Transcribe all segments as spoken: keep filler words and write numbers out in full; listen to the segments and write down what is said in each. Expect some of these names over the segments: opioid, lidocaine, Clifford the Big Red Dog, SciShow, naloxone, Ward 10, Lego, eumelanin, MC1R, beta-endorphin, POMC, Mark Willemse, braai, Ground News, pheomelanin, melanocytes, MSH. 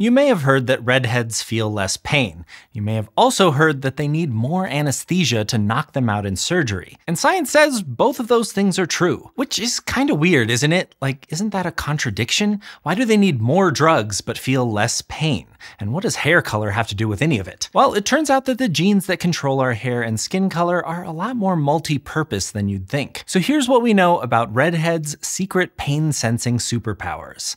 You may have heard that redheads feel less pain. You may have also heard that they need more anesthesia to knock them out in surgery. And science says both of those things are true, which is kind of weird, isn't it? Like, isn't that a contradiction? Why do they need more drugs but feel less pain? And what does hair color have to do with any of it? Well, it turns out that the genes that control our hair and skin color are a lot more multi-purpose than you'd think. So here's what we know about redheads' secret pain-sensing superpowers.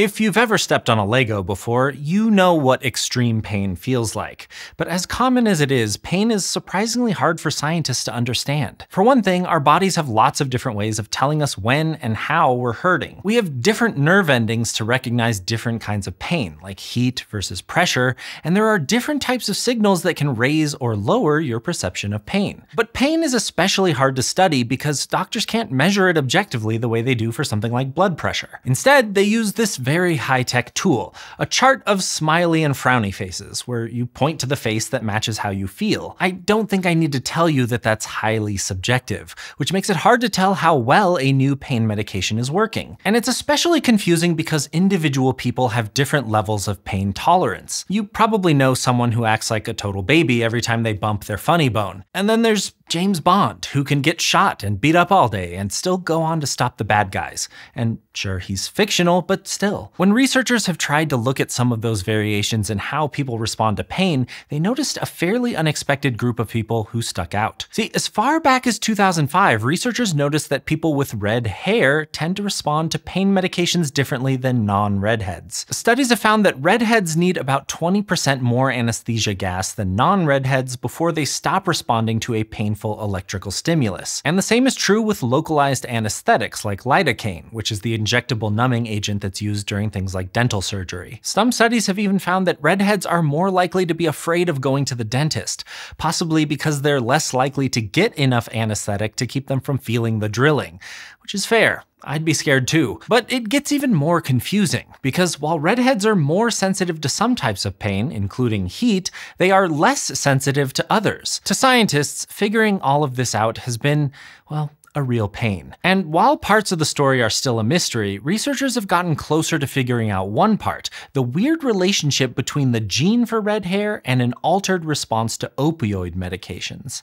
If you've ever stepped on a Lego before, you know what extreme pain feels like. But as common as it is, pain is surprisingly hard for scientists to understand. For one thing, our bodies have lots of different ways of telling us when and how we're hurting. We have different nerve endings to recognize different kinds of pain, like heat versus pressure, and there are different types of signals that can raise or lower your perception of pain. But pain is especially hard to study because doctors can't measure it objectively the way they do for something like blood pressure. Instead, they use this very high-tech tool, a chart of smiley and frowny faces, where you point to the face that matches how you feel. I don't think I need to tell you that that's highly subjective, which makes it hard to tell how well a new pain medication is working. And it's especially confusing because individual people have different levels of pain tolerance. You probably know someone who acts like a total baby every time they bump their funny bone. And then there's James Bond, who can get shot and beat up all day and still go on to stop the bad guys. And sure, he's fictional, but still. When researchers have tried to look at some of those variations in how people respond to pain, they noticed a fairly unexpected group of people who stuck out. See, as far back as two thousand five, researchers noticed that people with red hair tend to respond to pain medications differently than non-redheads. Studies have found that redheads need about twenty percent more anesthesia gas than non-redheads before they stop responding to a painful electrical stimulus. And the same is true with localized anesthetics like lidocaine, which is the injectable numbing agent that's used during things like dental surgery. Some studies have even found that redheads are more likely to be afraid of going to the dentist, possibly because they're less likely to get enough anesthetic to keep them from feeling the drilling, which is fair. I'd be scared too. But it gets even more confusing, because while redheads are more sensitive to some types of pain, including heat, they are less sensitive to others. To scientists, figuring all of this out has been, well, a real pain. And while parts of the story are still a mystery, researchers have gotten closer to figuring out one part, the weird relationship between the gene for red hair and an altered response to opioid medications.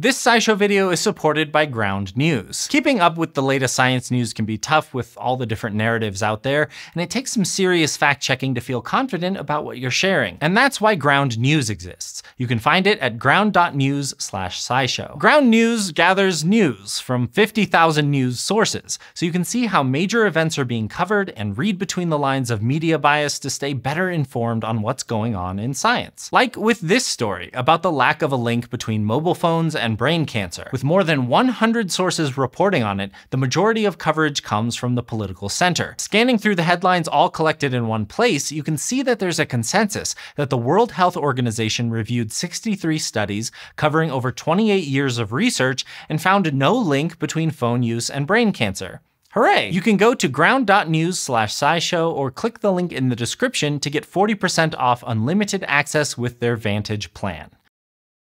This SciShow video is supported by Ground News. Keeping up with the latest science news can be tough with all the different narratives out there, and it takes some serious fact-checking to feel confident about what you're sharing. And that's why Ground News exists. You can find it at ground.news slash SciShow. Ground News gathers news from fifty thousand news sources, so you can see how major events are being covered and read between the lines of media bias to stay better informed on what's going on in science. Like with this story about the lack of a link between mobile phones and and brain cancer. With more than one hundred sources reporting on it, the majority of coverage comes from the political center. Scanning through the headlines all collected in one place, you can see that there's a consensus that the World Health Organization reviewed sixty-three studies covering over twenty-eight years of research and found no link between phone use and brain cancer. Hooray! You can go to ground.news slash SciShow or click the link in the description to get forty percent off unlimited access with their Vantage plan.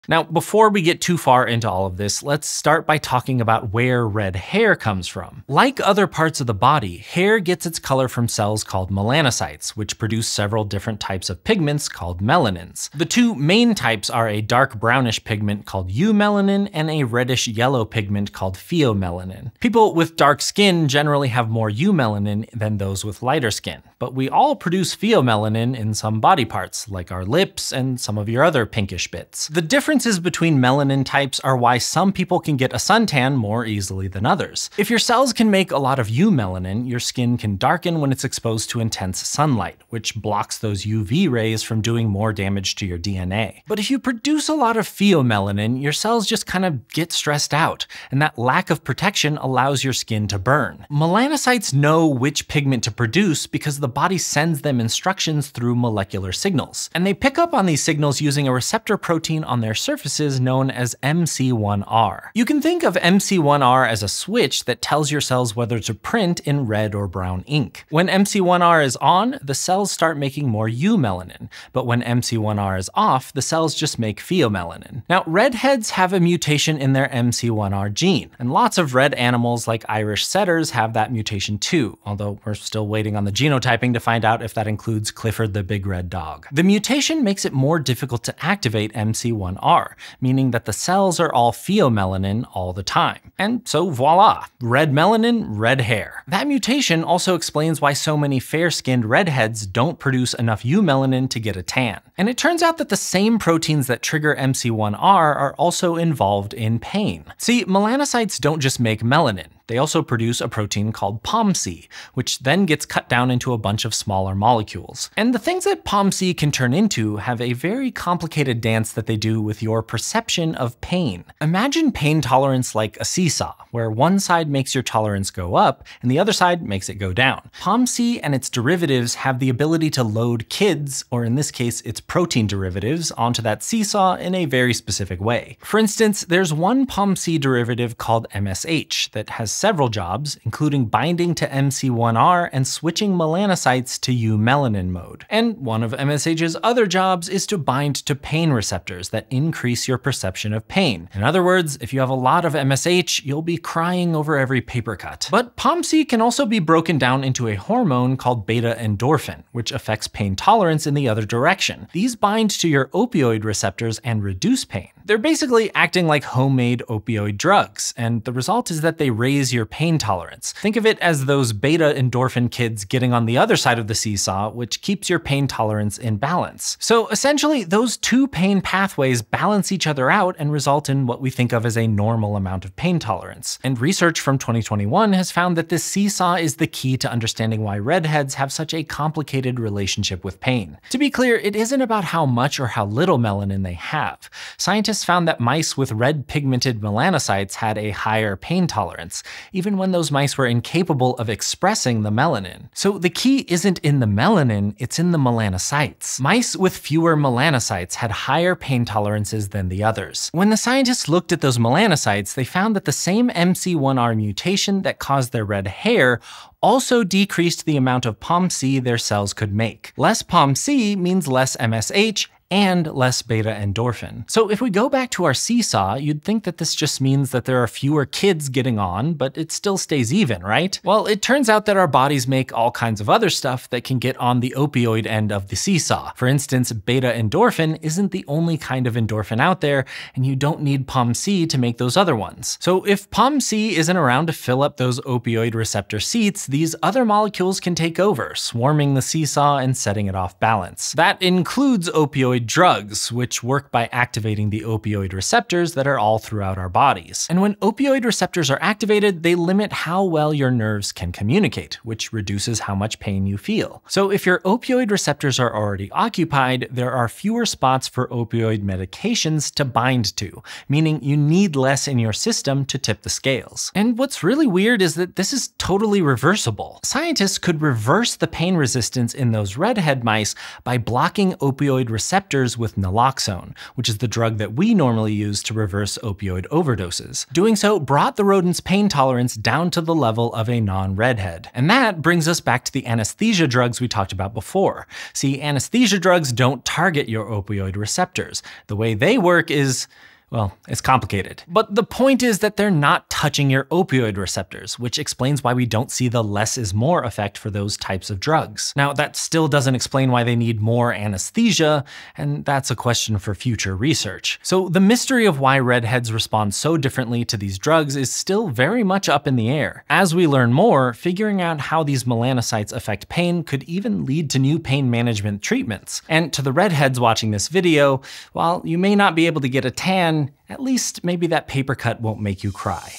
Now, before we get too far into all of this, let's start by talking about where red hair comes from. Like other parts of the body, hair gets its color from cells called melanocytes, which produce several different types of pigments called melanins. The two main types are a dark brownish pigment called eumelanin and a reddish yellow pigment called pheomelanin. People with dark skin generally have more eumelanin than those with lighter skin, but we all produce pheomelanin in some body parts, like our lips and some of your other pinkish bits. The difference Differences between melanin types are why some people can get a suntan more easily than others. If your cells can make a lot of eumelanin, your skin can darken when it's exposed to intense sunlight, which blocks those U V rays from doing more damage to your D N A. But if you produce a lot of pheomelanin, your cells just kind of get stressed out, and that lack of protection allows your skin to burn. Melanocytes know which pigment to produce because the body sends them instructions through molecular signals, and they pick up on these signals using a receptor protein on their surface surfaces known as M C one R. You can think of M C one R as a switch that tells your cells whether to print in red or brown ink. When M C one R is on, the cells start making more eumelanin, but when M C one R is off, the cells just make pheomelanin. Now, redheads have a mutation in their M C one R gene, and lots of red animals like Irish setters have that mutation too, although we're still waiting on the genotyping to find out if that includes Clifford the Big Red Dog. The mutation makes it more difficult to activate M C one R, meaning that the cells are all pheomelanin all the time. And so voila, red melanin, red hair. That mutation also explains why so many fair-skinned redheads don't produce enough eumelanin to get a tan. And it turns out that the same proteins that trigger M C one R are also involved in pain. See, melanocytes don't just make melanin. They also produce a protein called P O M C, which then gets cut down into a bunch of smaller molecules. And the things that P O M C can turn into have a very complicated dance that they do with your perception of pain. Imagine pain tolerance like a seesaw, where one side makes your tolerance go up and the other side makes it go down. P O M C and its derivatives have the ability to load kids, or in this case, its protein derivatives, onto that seesaw in a very specific way. For instance, there's one P O M C derivative called M S H that has several jobs, including binding to M C one R and switching melanocytes to eumelanin mode. And one of M S H's other jobs is to bind to pain receptors that increase your perception of pain. In other words, if you have a lot of M S H, you'll be crying over every paper cut. But P O M C can also be broken down into a hormone called beta-endorphin, which affects pain tolerance in the other direction. These bind to your opioid receptors and reduce pain. They're basically acting like homemade opioid drugs, and the result is that they raise your pain tolerance. Think of it as those beta endorphin kids getting on the other side of the seesaw, which keeps your pain tolerance in balance. So essentially, those two pain pathways balance each other out and result in what we think of as a normal amount of pain tolerance. And research from twenty twenty-one has found that this seesaw is the key to understanding why redheads have such a complicated relationship with pain. To be clear, it isn't about how much or how little melanin they have. Scientists found that mice with red pigmented melanocytes had a higher pain tolerance, even when those mice were incapable of expressing the melanin. So the key isn't in the melanin, it's in the melanocytes. Mice with fewer melanocytes had higher pain tolerances than the others. When the scientists looked at those melanocytes, they found that the same M C one R mutation that caused their red hair also decreased the amount of P O M C their cells could make. Less P O M C means less M S H, and less beta endorphin. So if we go back to our seesaw, you'd think that this just means that there are fewer kids getting on, but it still stays even, right? Well, it turns out that our bodies make all kinds of other stuff that can get on the opioid end of the seesaw. For instance, beta endorphin isn't the only kind of endorphin out there, and you don't need P O M C to make those other ones. So if P O M C isn't around to fill up those opioid receptor seats, these other molecules can take over, swarming the seesaw and setting it off balance. That includes opioid drugs, which work by activating the opioid receptors that are all throughout our bodies. And when opioid receptors are activated, they limit how well your nerves can communicate, which reduces how much pain you feel. So if your opioid receptors are already occupied, there are fewer spots for opioid medications to bind to, meaning you need less in your system to tip the scales. And what's really weird is that this is totally reversible. Scientists could reverse the pain resistance in those redhead mice by blocking opioid receptors with naloxone, which is the drug that we normally use to reverse opioid overdoses. Doing so brought the rodent's pain tolerance down to the level of a non-redhead. And that brings us back to the anesthesia drugs we talked about before. See, anesthesia drugs don't target your opioid receptors. The way they work is, well, it's complicated. But the point is that they're not touching your opioid receptors, which explains why we don't see the less is more effect for those types of drugs. Now, that still doesn't explain why they need more anesthesia, and that's a question for future research. So the mystery of why redheads respond so differently to these drugs is still very much up in the air. As we learn more, figuring out how these melanocytes affect pain could even lead to new pain management treatments. And to the redheads watching this video, while you may not be able to get a tan, at least maybe that paper cut won't make you cry.